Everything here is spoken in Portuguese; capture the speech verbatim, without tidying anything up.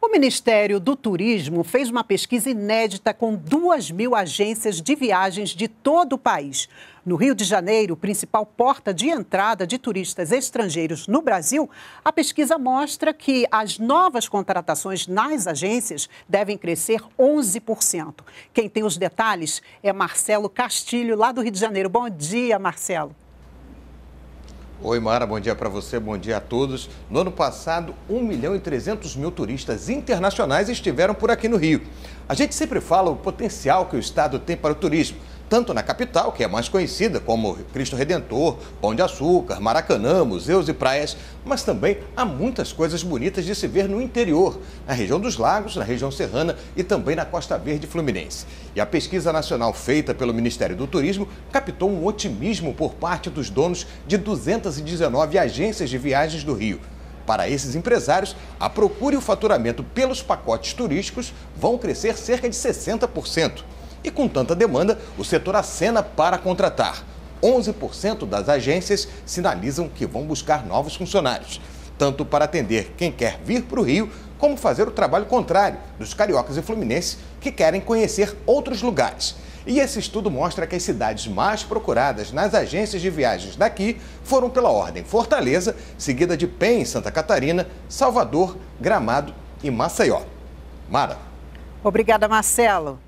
O Ministério do Turismo fez uma pesquisa inédita com duas mil agências de viagens de todo o país. No Rio de Janeiro, principal porta de entrada de turistas estrangeiros no Brasil, a pesquisa mostra que as novas contratações nas agências devem crescer onze por cento. Quem tem os detalhes é Marcelo Castilho, lá do Rio de Janeiro. Bom dia, Marcelo. Oi, Mara, bom dia para você, bom dia a todos. No ano passado, um milhão e trezentos mil turistas internacionais estiveram por aqui no Rio. A gente sempre fala o potencial que o estado tem para o turismo, tanto na capital, que é mais conhecida como Cristo Redentor, Pão de Açúcar, Maracanã, museus e praias, mas também há muitas coisas bonitas de se ver no interior, na região dos lagos, na região serrana e também na Costa Verde Fluminense. E a pesquisa nacional feita pelo Ministério do Turismo captou um otimismo por parte dos donos de duzentas e dezenove agências de viagens do Rio. Para esses empresários, a procura e o faturamento pelos pacotes turísticos vão crescer cerca de sessenta por cento. E com tanta demanda, o setor acena para contratar. onze por cento das agências sinalizam que vão buscar novos funcionários, tanto para atender quem quer vir para o Rio, como fazer o trabalho contrário dos cariocas e fluminenses que querem conhecer outros lugares. E esse estudo mostra que as cidades mais procuradas nas agências de viagens daqui foram pela ordem Fortaleza, seguida de Penha em Santa Catarina, Salvador, Gramado e Maceió. Mara. Obrigada, Marcelo.